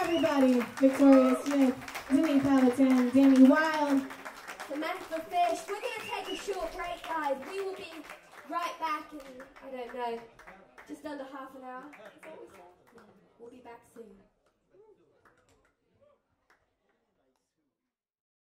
everybody. Victoria Smith, Denis Palatin, Dani Wilde, Samantha Fish. We're going to take a short break, guys. We will be right back in, I don't know, just under half an hour. Is that what we said? We'll be back soon.